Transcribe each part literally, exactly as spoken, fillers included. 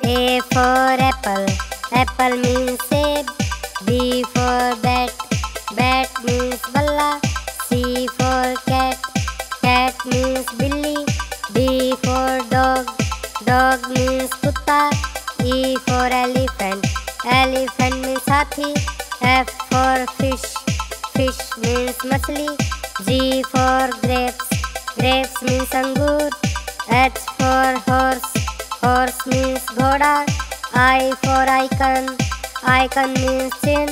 A for apple, apple means seed. B for bat, bat means balla. C for cat, cat means billy. D for dog, dog means kutta. E for elephant, elephant means hathi. F for fish, fish means machli. G for grapes, grapes means angur. H for horse, horse means ghoda. I for icon, icon means chin.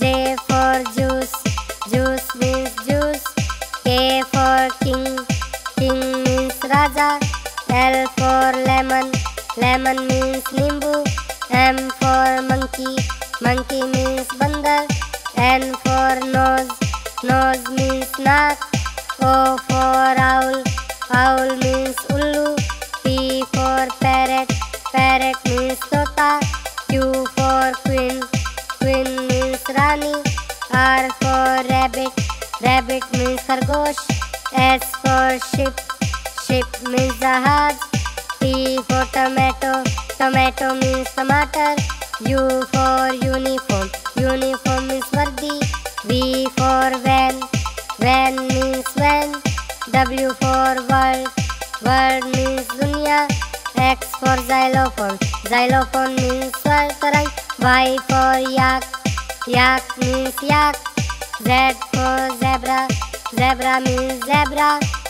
J for juice, juice means juice. K for king, king means raja. L for lemon, lemon means nimbu. M for monkey, monkey means bandar. N for nose, nose means naak. O for owl, owl means ullu. P for parrot, parrot means tota. Q for queen, queen means rani. R for rabbit, rabbit means khargosh. S for ship, ship means jahaj. T for tomato, tomato means tomato. U for uniform, uniform means vardi. V for van, van means van. W for world, world means dunya. X for xylophone, xylophone means tarang. Y for yak, yak means yak. Z for zebra, zebra means zebra.